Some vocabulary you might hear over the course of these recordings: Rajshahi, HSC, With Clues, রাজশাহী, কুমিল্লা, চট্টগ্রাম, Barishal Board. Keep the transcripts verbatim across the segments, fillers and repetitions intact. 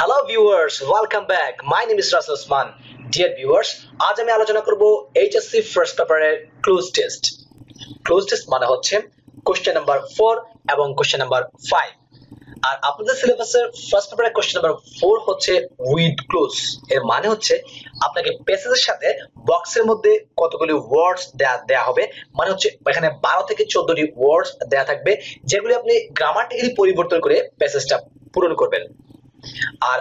Hello viewers, welcome back. My name is Rajshahi. Dear viewers, আজ আমি আলোচনা করব H S C first paper এর ক্লোজ টেস্ট। ক্লোজ টেস্ট মানে হচ্ছে কোশ্চেন নাম্বার four এবং কোশ্চেন নাম্বার five। আর আপনাদের সিলেবাসের ফার্স্ট পেপারে কোশ্চেন নাম্বার four হচ্ছে উইথ ক্লোজ। এর মানে হচ্ছে আপনাকে প্যাসেজের সাথে বক্সের মধ্যে কতগুলি ওয়ার্ডস দেয়া হবে, মানে হচ্ছে এখানে বারো থেকে চোদ্দ টি ওয়ার্ডস দেয়া থাকবে, যেগুলি আপনি গ্রামাটিক্যালি পরিবর্তন করে প্যাসেজটা পূরণ করবেন। আর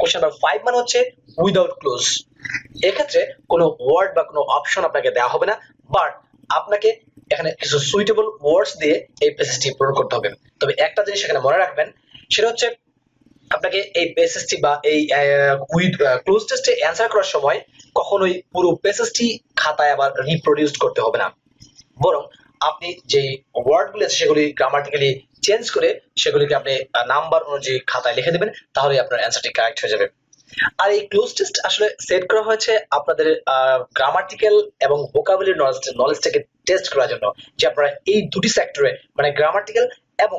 কোশ্চেন নাম্বার five মানে হচ্ছে উইদাউট ক্লোজ। এই ক্ষেত্রে কোনো ওয়ার্ড বা কোনো অপশন আপনাকে দেয়া হবে না, বাট আপনাকে এখানে কিছু সুইটেবল ওয়ার্ডস দিয়ে এই প্যাসেজটি পূরণ করতে হবে। তবে একটা জিনিস এখানে মনে রাখবেন, সেটা হচ্ছে আপনাকে এই প্যাসেজটি বা এই উইথ ক্লোজ টেস্টে অ্যানসার করার সময় কখনোই পুরো প্যাসেজটি খাতায় আবার রিপ্রোডিউস করতে হবে না, বরং আপনি যে ওয়ার্ডগুলো আছে সেগুলি গ্রামাটিক্যালি চেঞ্জ করে সেগুলিকে আপনি নাম্বার অনুযায়ী খাতায় লিখে দেবেন, তাহলে আপনার অ্যান্সারটি কারেক্ট হয়ে যাবে। আর এই ক্লোজ টেস্ট আসলে সেট করা হয়েছে আপনাদের গ্রামাটিক্যাল এবং ভোকাবুলারি নলেজটাকে টেস্ট করার জন্য, যে আপনারা এই দুটি সেক্টরে মানে গ্রামাটিক্যাল এবং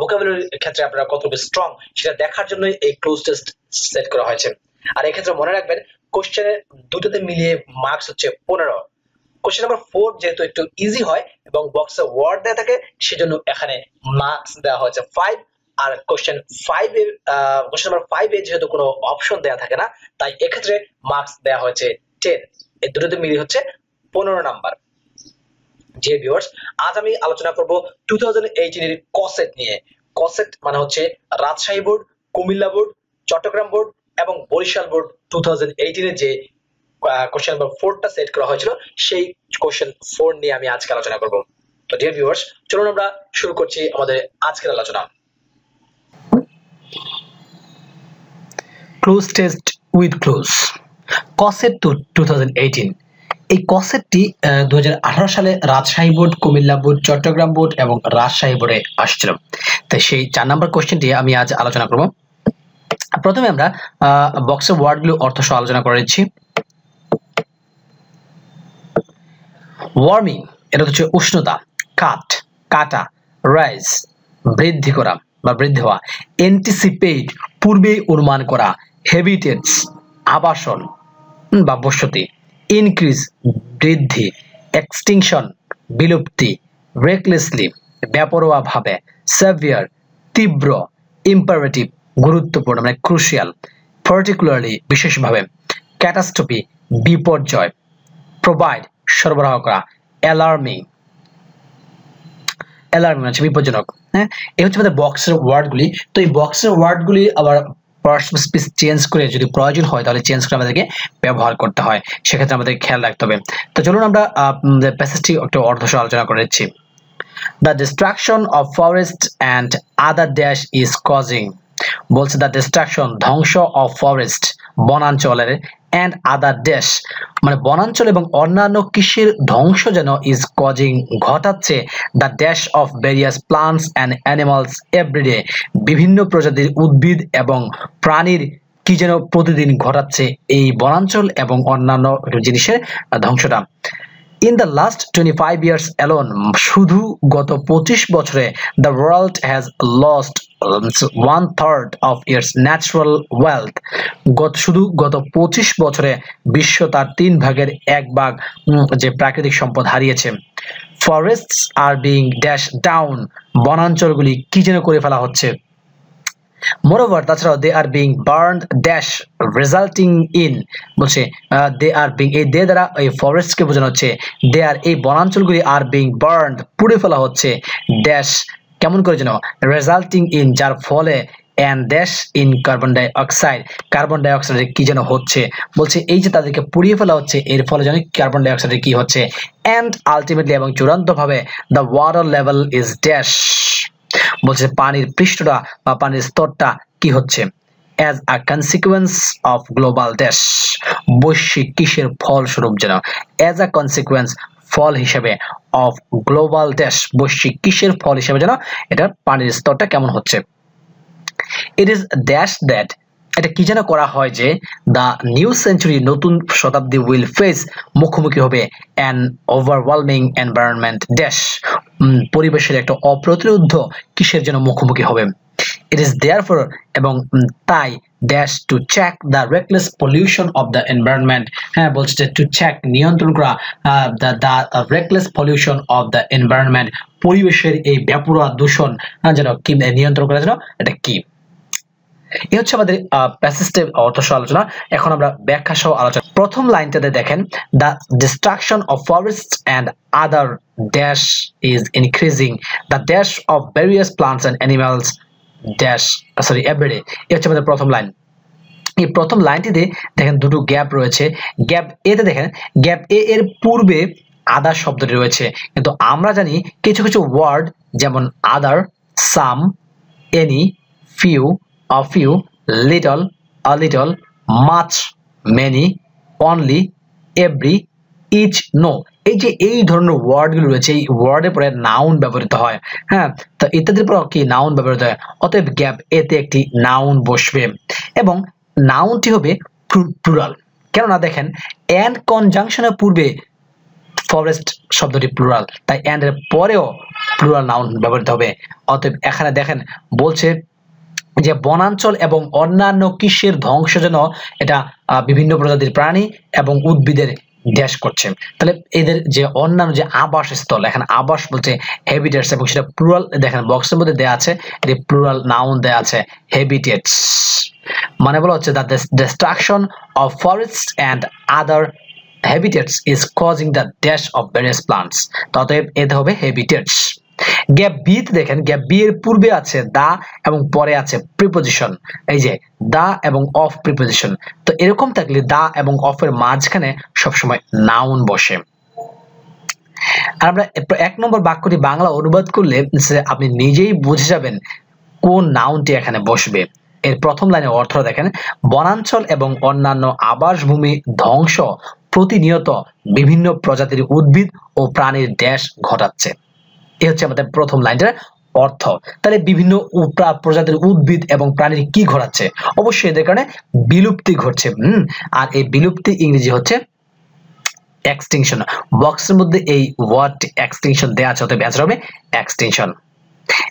ভোকাবুলারির ক্ষেত্রে আপনারা কতটুকু স্ট্রং সেটা দেখার জন্য এই ক্লোজ টেস্ট সেট করা হয়েছে। আর এই ক্ষেত্রে মনে রাখবেন কোশ্চেনের দুটোতে মিলিয়ে মার্কস হচ্ছে পনেরো। কোশ্চেন নাম্বার ফোর যেহেতু একটু ইজি হয় এবং বক্সে ওয়ার্ড দেওয়া থাকে, সেজন্য এখানে মার্কস দেওয়া হয়েছে ফাইভ। আর কোশ্চেন ফাইভ এ কোশ্চেন নাম্বার ফাইভ এ যেহেতু কোনো অপশন দেওয়া থাকে না, তাই এক্ষেত্রে মার্কস দেওয়া হয়েছে টেন। এই দুটোতে মিলিয়ে হচ্ছে পনেরো নাম্বার। যে ভিউয়ার্স, আজ আমি আলোচনা করবো টু থাউজেন্ড এইটিন এর কসেট নিয়ে। কসেট মানে হচ্ছে রাজশাহী board, কুমিল্লা board, চট্টগ্রাম board এবং বরিশাল বোর্ড টু থাউজেন্ড এইটিনের যে কোশ্চেন নাম্বার ফোরটা সেট করা হয়েছিল, সেই কোশ্চেন ফোর নিয়ে আমি আজকে আলোচনা করব। তো ডিয়ার ভিউয়ার্স, চলুন আমরা শুরু করছি আমাদের আজকের আলোচনা। ক্লোজ টেস্ট উইথ ক্লোজ, কসেট টু থাউজেন্ড এইটিন। এই কসেটটি দু হাজার আঠারো সালে রাজশাহী board, কুমিল্লা board, চট্টগ্রাম board এবং রাজশাহী বোর্ডে আসছিল। তাই সেই চার নাম্বার কোশ্চেনটি আমি আজ আলোচনা করব। প্রথমে আমরা বক্সের ওয়ার্ডগুলো অর্থসহ আলোচনা করে নিচ্ছি। ওয়ার্মিং, এটা হচ্ছে উষ্ণতা। কাট, কাটা। রাইজ, বৃদ্ধি করা বা বৃদ্ধি হওয়া। এন্টিসিপেট, পূর্বে অনুমান করা। হেবিটেটস, আবাসন বা বসতি। ইনক্রিজ, বৃদ্ধি। এক্সটিংশন, বিলুপ্তি। রেকলেসলি, বেপরোয়া ভাবে। সেভিয়ার, তীব্র। ইম্পারেটিভ, গুরুত্বপূর্ণ মানে ক্রুশিয়াল, পার্টিকুলারলি বিশেষভাবে। ক্যাটাস্ট্রফি, বিপর্যয়। প্রোভাইড, সরবরাহ করা। অ্যালার্মিং, অ্যালার্মিং হচ্ছে বিপজ্জনক। হ্যাঁ, এই হচ্ছে আমাদের বক্সের ওয়ার্ডগুলি। তো এই বক্সের ওয়ার্ডগুলি আবার পার্সপেস চেঞ্জ করে যদি প্রয়োজন হয় তাহলে চেঞ্জ করে আমাদেরকে ব্যবহার করতে হয়, সেক্ষেত্রে আমাদের খেয়াল রাখতে হবে। তো চলুন আমরা প্যাসেজটি একটু অর্ধশ আলোচনা করে নিচ্ছি। The destruction of forest and other dash is causing, বলছে দ্য ডিস্ট্রাকশন, ধ্বংস অফ ফরেস্ট, বনাঞ্চলের, and other dash মানে বনাঞ্চল এবং অন্যান্য কৃষির ধ্বংস যেন is causing ঘটাচ্ছে the dash of various plants and animals every day, বিভিন্ন প্রজাতির উদ্ভিদ এবং প্রাণীর কি যেন প্রতিদিন ঘটাচ্ছে এই বনাঞ্চল এবং অন্যান্য জিনিসের ধ্বংসটা। In the last twenty-five years alone, শুধু গত পঁচিশ বছরে the world has lost one third of its natural wealth, গত শুধু গত পঁচিশ বছরে বিশ্ব তার তিন ভাগের এক ভাগ যে প্রাকৃতিক সম্পদ হারিয়েছে। Forests are being dashed down, বনাঞ্চলগুলি কি যেন করে ফেলা হচ্ছে। Moreover, তাছাড়াও they are being burned dash resulting in, বলছে they are being, এই দে দ্বারা এই ফরেস্টকে বোঝানো হচ্ছে। they are, এই বনাঞ্চলগুলি are being burned, পুড়ে ফেলা হচ্ছে dash, কেমন করে যেন resulting in, যার ফলে and dash in carbon dioxide, carbon ডাইঅক্সাইডের কি যেন হচ্ছে। বলছে এই যে তাদেরকে পুড়িয়ে ফেলা হচ্ছে এর ফলে যেন কার্বন ডাইঅক্সাইডের কি হচ্ছে। and ultimately, এবং চূড়ান্তভাবে the water level is dash, বলছে পানির পৃষ্ঠটা বা পানির স্তরটা কি হচ্ছে। as a consequence of global dash, বৈশ্বিক কিসের ফলস্বরূপ যেন। as a consequence, ফল হিসেবে। of global dash, বৈশ্বিক কিসের ফল হিসেবে যেন এটা পানির স্তরটা কেমন হচ্ছে। it is dash that, এটা কি যেন করা হয় যে the new century, নতুন শতাব্দী will face, মুখোমুখি হবে an overwhelming environment dash, পরিবেশের একটা অপ্রতিরোধ্য কিসের যেন মুখোমুখি হবে। It is therefore among tai dash to check the reckless pollution of the environment. হ্যাঁ বলছে to check নিয়ন্ত্রণ করা the the reckless pollution of the environment. পরিবেশের এই ব্যাপরা দূষণ যেন কি নিয়ন্ত্রণ করা যেন এটা কি এই হচ্ছে আমাদের প্যাসিভ অর্থসহ আলোচনা এখন আমরা ব্যাখ্যা সহ আলোচনা প্রথম লাইনটাতে দেখেন the destruction of forests and other dash is increasing the dash of various plants and animals dash sorry every day এই হচ্ছে আমাদের প্রথম লাইন এই প্রথম লাইনটিতে দেখেন দুটো গ্যাপ রয়েছে গ্যাপ এ তে দেখেন গ্যাপ এ এর পূর্বে other শব্দটি রয়েছে কিন্তু আমরা জানি কিছু কিছু ওয়ার্ড যেমন other some any few a few little a little much many only every each no এই যে এই ধরনের ওয়ার্ড গুলো রয়েছে এই ওয়ার্ডের পরে নাউন ব্যবহৃত হয় হ্যাঁ তো ইত্যাদির পর কি নাউন ব্যবহৃত হয় অতএব গ্যাপ এ তে একটি নাউন বসবে এবং নাউনটি হবে প্লুরাল কেননা দেখেন and কনজাংশনের পূর্বে forest শব্দটি প্লুরাল তাই and এর পরেও প্লুরাল নাউন ব্যবহৃত হবে অতএব এখানে দেখেন বলছে যে বনাঞ্চল এবং অন্যান্য কৃষির ধ্বংসজনক এটা বিভিন্ন প্রজাতির প্রাণী এবং উদ্ভিদের ড্যাশ করছে তাহলে এদের যে অন্যান্য যে আবাসস্থল এখানে আবাস বলতে হ্যাবিটেটস এবং সেটা প্লুরাল দেখেন বক্সের মধ্যে দেয়া আছে যে প্লুরাল নাউন দেয়া আছে হ্যাবিটেটস মানে বলা হচ্ছে the destruction of forests and other habitats is causing the dash of various plants অতএব এটা হবে হ্যাবিটেটস গ্যাপ বি তে দেখেন গ্যাপ বি এর পূর্বে আছে দা এবং পরে আছে প্রিপজিশন এই যে দা এবং অফ প্রিপজিশন তো এরকম থাকলে দা এবং অফ এর মাঝখানে সব সময় নাউন বসে আমরা এক নম্বর বাক্যটি বাংলা অনুবাদ করলে আপনি নিজেই বুঝে যাবেন কোন নাউনটি এখানে বসবে এর প্রথম লাইনে অর্থ দেখেন বনাঞ্চল এবং অন্যান্য আবাসভূমি ধ্বংস প্রতিনিয়ত বিভিন্ন প্রজাতির উদ্ভিদ ও প্রাণীর ড্যাশ ঘটাচ্ছে এই হচ্ছে আমাদের প্রথম লাইনটার অর্থ তাহলে বিভিন্ন প্রজাতির উদ্ভিদ এবং প্রাণীর কি ঘটাচ্ছে অবশ্যই এদের কারণে বিলুপ্তি ঘটছে হুম আর এই বিলুপ্তি ইংরেজি হচ্ছে এক্সটিংশন বক্সের মধ্যে এই ওয়ার্ড এক্সটিংশন দেয়া আছে অতএব অ্যান্সার হবে এক্সটিংশন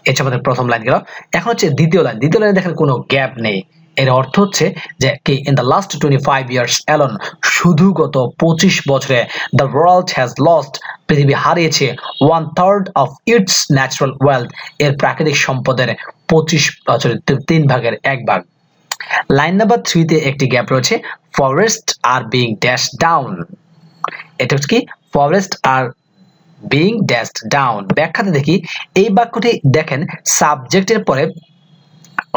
এটা আমাদের প্রথম লাইন গেল এখন হচ্ছে দ্বিতীয় লাইন দ্বিতীয় লাইনে দেখেন কোনো গ্যাপ নেই এর অর্থ হচ্ছে যে কি in the last twenty-five years alone শুধু গত পঁচিশ বছরে the world has lost পৃথিবী হারিয়েছে one third of its natural wealth এর প্রাকৃতিক সম্পদের পঁচিশ বছরের তিন ভাগের এক ভাগ লাইন নাম্বার three তে একটি গ্যাপ রয়েছে forests are being dashed down এটা হচ্ছে কি forest are being dashed down ব্যাখ্যাতে দেখি এই বাক্যটি দেখেন সাবজেক্টের পরে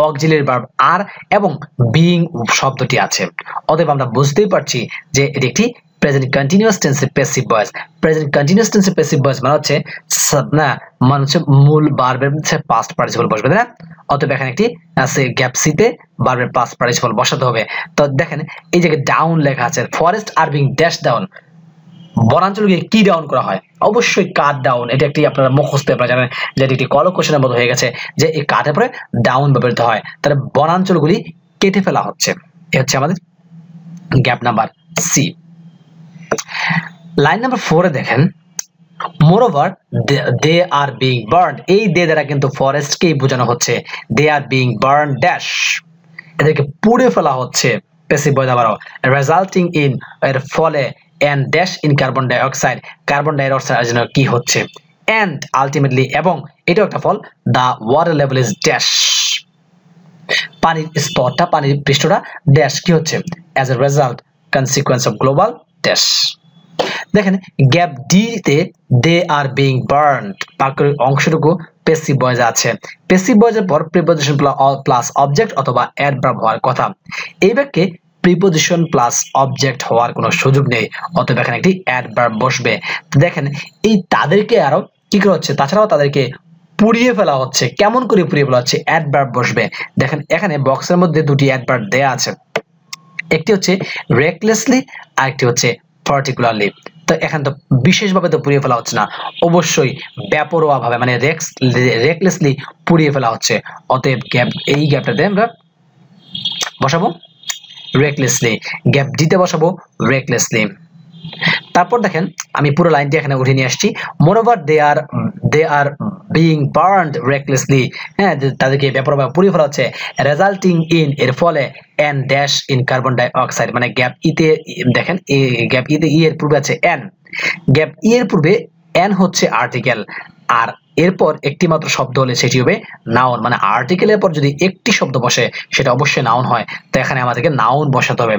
auxiliary verb are এবং being শব্দটি আছে অতএব আমরা বুঝতেই পারছি যে এটি একটি present continuous tense passive voice present continuous tense passive voice মানে হচ্ছে না মানে হচ্ছে মূল ভার্বের মধ্যে past participle বসবে তাই না অতএব এখানে একটি আছে গ্যাপ সি তে ভার্বের past participle বসাতে হবে তো দেখেন এই যে ডাউন লেখা আছে forest are being dashed down বনাঞ্চলকে কি ডাউন করা হয় অবশ্যই কাট ডাউন এটা একটি আপনারা মুখস্থ আপনারা জানেন যে এটি কল কোশ্চেনের মতো হয়ে গেছে যে এই কাটের পরে ডাউন ব্যবহৃত হয় তাহলে বনাঞ্চলগুলি কেটে ফেলা হচ্ছে এই হচ্ছে আমাদের gap number C line number four এ দেখেন moreover they are being burned এই দে দ্বারা কিন্তু ফরেস্ট কেই বোঝানো হচ্ছে they are being burned dash এদেরকে পুড়ে ফেলা হচ্ছে passive voice আবারো resulting in এর ফলে and dash in carbon dioxide carbon dioxide যেন কি হচ্ছে and ultimately এবং এটা একটা ফল the water level is dash পানির স্তরটা পানির পৃষ্ঠটা dash কি হচ্ছে as a result consequence of global dash দেখেন গ্যাপ ডি তে they are being burned বাক্যের অংশটুকু passive voice আছে passive voice এর পর preposition plus object অথবা adverb হওয়ার কথা এই বাক্যে preposition plus object হওয়ার কোনো সুযোগ নেই অতএব এখানে একটি adverb বসবে দেখেন এই তাদেরকে আরো কি করা হচ্ছে তাছাড়াও তাদেরকে পুড়িয়ে ফেলা হচ্ছে কেমন করে পুড়িয়ে ফেলা হচ্ছে adverb বসবে দেখেন এখানে বক্সের মধ্যে দুটি adverb দেয়া আছে একটি হচ্ছে recklessly আর একটি হচ্ছে particularly তো এখানে তো বিশেষভাবে তো পুড়িয়ে ফেলা হচ্ছে না অবশ্যই ব্যাপরোয়া ভাবে মানে recklessly পুড়িয়ে ফেলা হচ্ছে অতএব গ্যাপ এই গ্যাপটাতে আমরা বসাবো recklessly গ্যাপ দিতে বসাবো recklessly তারপর দেখেন আমি পুরো লাইনটি এখানে উঠিয়ে নিয়ে আসছি moreover they are they are being burned recklessly, tadike beporba puri phela hocche resulting in er phole n dash in carbon dioxide mane gap e te dekhen gap e te e er purbe ache n gap e er purbe n hocche article ar এরপর একটি মাত্র শব্দ হলে সেটি হবে noun মানে আর্টিকেলের পর যদি একটি শব্দ বসে সেটা অবশ্যই নাউন হয় তো এখানে আমাদেরকে নাউন বসাতে হবে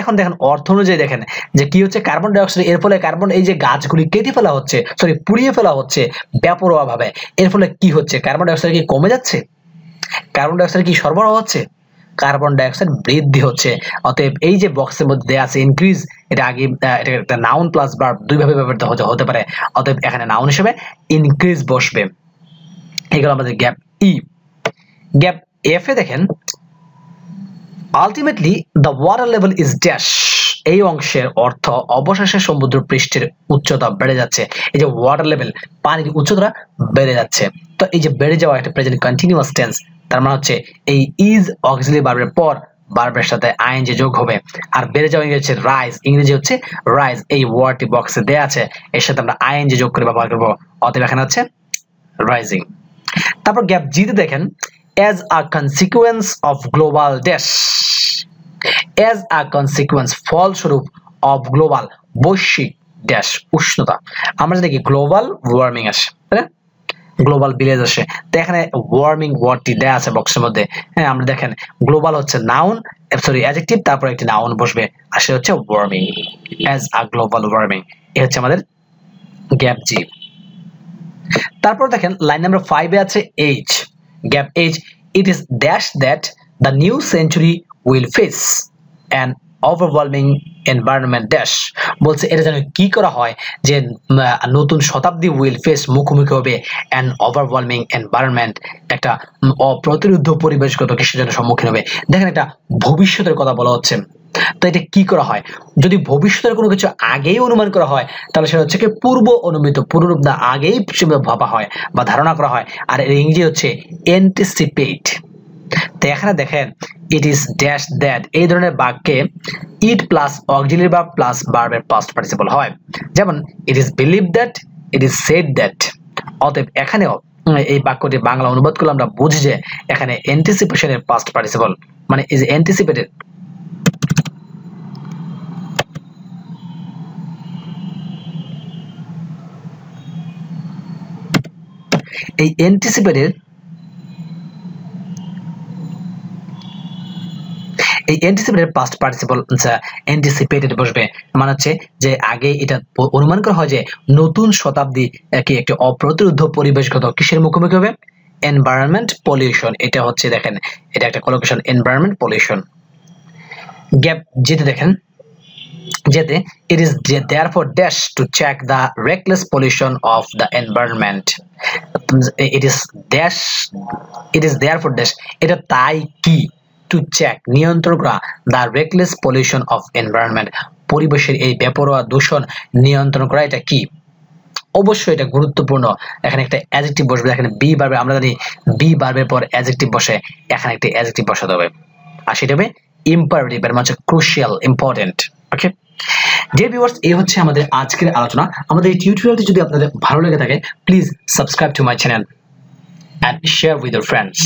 এখন দেখেন অর্থ অনুযায়ী দেখেন যে কি হচ্ছে কার্বন ডাই অক্সাইড এর ফলে কার্বন এই যে গাছগুলি কেটে ফেলা হচ্ছে সরি পুড়িয়ে ফেলা হচ্ছে ব্যাপকভাবে ভাবে এর ফলে কি হচ্ছে কার্বন ডাই অক্সাইড কি কমে যাচ্ছে কার্বন ডাই অক্সাইড কি সরবরাহ হচ্ছে কার্বন ডাই অক্সাইড বৃদ্ধি হচ্ছে অতএব এই যে বক্সের মধ্যে আছে ইনক্রিজ এটা আগে এটা একটা নাউন প্লাস ভার্ব দুই ভাবে ব্যবহৃত হতে পারে অতএব এখানে নাউন হিসেবে ইনক্রিজ বসবে এগুলো আমাদের গ্যাপ ই গ্যাপ এফ এ দেখেন ultimately the water level is dash এই অংশের অর্থ অবশেষে সমুদ্র পৃষ্ঠের উচ্চতা বেড়ে যাচ্ছে এই যে ওয়াটার লেভেল পানির উচ্চতা বেড়ে যাচ্ছে তো এই যে বেড়ে যাওয়া একটা প্রেজেন্ট কন্টিনিউয়াস টেন্স তার মানে হচ্ছে এই ইজ অক্সিলারি ভার্বের পর ভার্বের সাথে আইএনজি যোগ হবে আর বেড়ে যাওয়া ইংরেজি হচ্ছে রাইজ ইংরেজি হচ্ছে রাইজ এই ওয়ার্ডটি বক্সে দেয়া আছে এর সাথে আমরা আইএনজি যোগ করে ব্যবহার করব অতএব এখানে হচ্ছে রাইজিং তারপর গ্যাপ জি তে দেখেন as a consequence of global dash as a consequence ফলস্বরূপ of global বৈশ্বিক dash উষ্ণতা আমরা দেখি global warming আসে তাই Global village আসে তো এখানে warming ওয়ার্ডটি দেয়া আছে বক্সের মধ্যে হ্যাঁ আমরা দেখেন global হচ্ছে noun সরি adjective তারপর একটি noun বসবে আর সেটা হচ্ছে warming as a global warming এই হচ্ছে আমাদের গ্যাপ জি তারপর দেখেন লাইন নাম্বার five এ আছে h gap h it is dash that the new century will face an overwhelming environment dash বলছে এটা যেন কি করা হয় যে নতুন শতাব্দী will face মুখোমুখি হবে an overwhelming environment একটা অপ্রতিরোধ্য পরিবেশগত কিছুর সম্মুখীন হবে দেখেন এটা ভবিষ্যতের কথা বলা হচ্ছে তো এটা কি করা হয় যদি ভবিষ্যতের কোনো কিছু আগেই অনুমান করা হয় তাহলে সেটা হচ্ছে কি পূর্ব অনুমিত পূর্ব না আগেই ভাবা হয় বা ধারণা করা হয় আর এর ইংরেজি হচ্ছে anticipate তো এখানে দেখেন it is dash that এই ধরনের বাক্যে it plus auxiliary verb plus verb এর past participle হয় যেমন it is believed that it is said that অতএব এখানেও এই বাক্যটি বাংলা অনুবাদ করলে আমরা বুঝি যে এখানে anticipation এর past participle মানে is anticipated এই anticipated এই anticipated past participle anticipated বসবে মানে হচ্ছে যে আগে এটা অনুমান করা হয় যে নতুন শতাব্দী কি একটা অপ্রতিরোধ্য পরিবেশগত কিসের মুখোমুখি হবে environment pollution এটা হচ্ছে দেখেন এটা একটা collocation environment pollution গ্যাপ যেতে দেখেন যেতে it is therefore dash to check the reckless pollution of the environment it is dash it is therefore dash এটা তাই কি to check নিয়ন্ত্রণ করা the reckless pollution of environment পরিবেশের এই বেপরোয়া দূষণ নিয়ন্ত্রণ করা এটা কি অবশ্যই এটা গুরুত্বপূর্ণ এখানে একটা অ্যাডজেক্টিভ বসবে এখানে বি ভার্বে আমরা জানি বি ভার্বের পর অ্যাডজেক্টিভ বসে এখানে একটা অ্যাডজেক্টিভ বসাতে হবে আর সেটা হবে ইম্পারেটিভ এর মানে crucial important okay dear viewers এই হচ্ছে আমাদের আজকের আলোচনা আমাদের এই টিউটোরিয়ালটি যদি আপনাদের ভালো লেগে থাকে please subscribe to my channel and share with your friends